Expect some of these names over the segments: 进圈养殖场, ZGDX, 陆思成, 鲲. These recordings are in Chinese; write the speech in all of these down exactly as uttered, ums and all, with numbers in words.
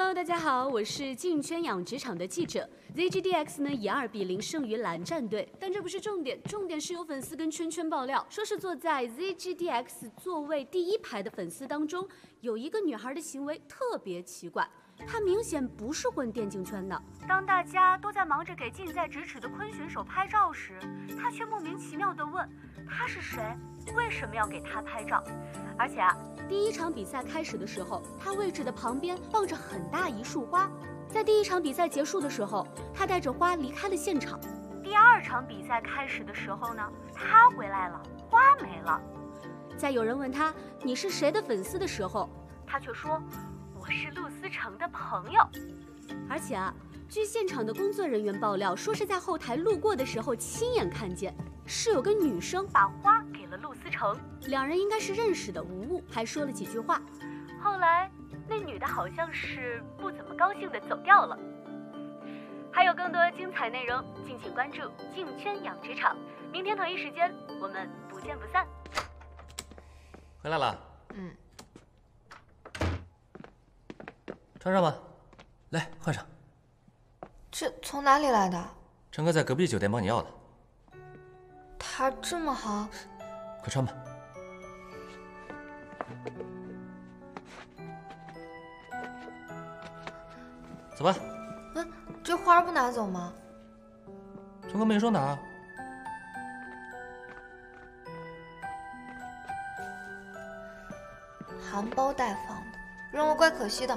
Hello， 大家好，我是进圈养殖场的记者。Z G D X 呢以二比零胜于蓝战队，但这不是重点，重点是有粉丝跟圈圈爆料，说是坐在 Z G D X 座位第一排的粉丝当中，有一个女孩的行为特别奇怪。 他明显不是混电竞圈的。当大家都在忙着给近在咫尺的鲲选手拍照时，他却莫名其妙地问：“他是谁？为什么要给他拍照？”而且啊，第一场比赛开始的时候，他位置的旁边放着很大一束花。在第一场比赛结束的时候，他带着花离开了现场。第二场比赛开始的时候呢，他回来了，花没了。在有人问他你是谁的粉丝的时候，他却说。 我是陆思成的朋友，而且啊，据现场的工作人员爆料，说是在后台路过的时候亲眼看见，是有个女生把花给了陆思成，两人应该是认识的，无误，还说了几句话。后来那女的好像是不怎么高兴的走掉了。还有更多精彩内容，敬请关注《进圈养殖场》，明天同一时间我们不见不散。回来了，嗯。 穿上吧，来换上。这从哪里来的？陈哥在隔壁酒店帮你要的。他这么好，快穿吧。走吧。嗯，这花不拿走吗？陈哥没说拿。含苞待放的，扔了怪可惜的。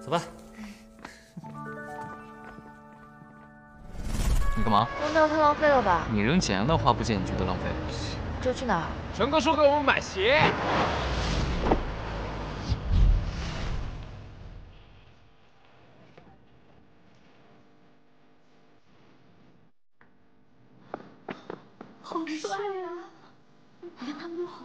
走吧。你干嘛？扔掉太浪费了吧？你扔钱的话，不见你觉得浪费？这去哪儿？陈哥说给我们买鞋。好帅呀！你看他们都好。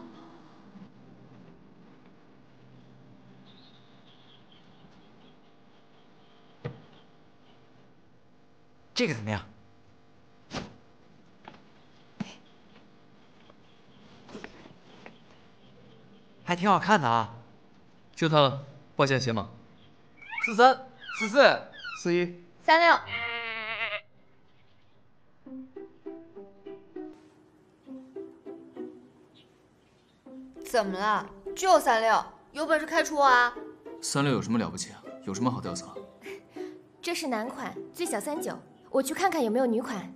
这个怎么样？还挺好看的啊！就它了，报价鞋码：四三、四四、四一、三六。怎么了？就三六，有本事开除我啊！三六有什么了不起啊？有什么好嘚瑟？这是男款，最小三九。 我去看看有没有女款。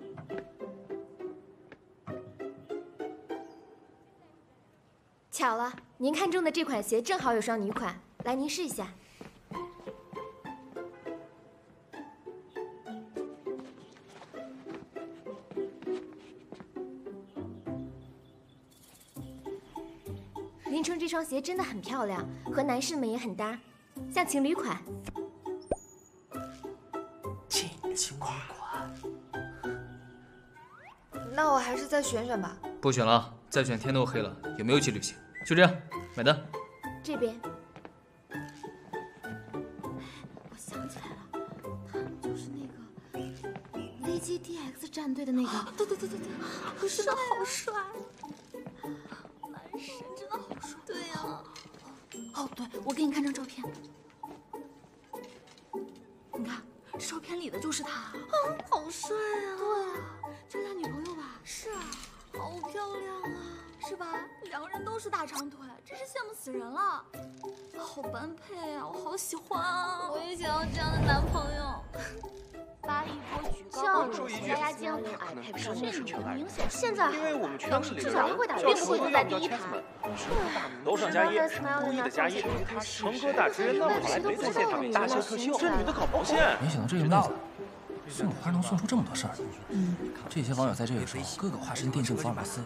巧了，您看中的这款鞋正好有双女款，来，您试一下。您穿这双鞋真的很漂亮，和男士们也很搭，像情侣款。情情侣款。 那我还是再选选吧。不选了，再选天都黑了，也没有一起旅行。就这样，买单。这边。我想起来了，他们就是那个 Z G D X 战队的那个。对对对对对，可是他好帅，男神真的好帅。对呀。哦，对，我给你看张照片。你看，照片里的就是他。啊，好帅啊！对啊。 这是他女朋友吧？是啊，好漂亮啊，是吧？两个人都是大长腿，真是羡慕死人了。好般配啊，我好喜欢啊！我也想要这样的男朋友。巴黎博举高，注意大家将来配不上这种明显。现在因为我们圈子里人并不会坐在第一排。楼上加一，故意的加一。成哥大直接那么好来没在现场大秀特秀，这女的搞毛线。没想到这个妹子。 送花能送出这么多事儿，嗯，这些网友在这里说哥哥化身电竞福尔摩斯。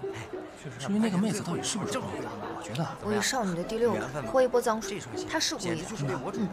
至于那个妹子到底是不是故意的，我觉得我以少女的第六感，泼一波脏水，她是故意的。嗯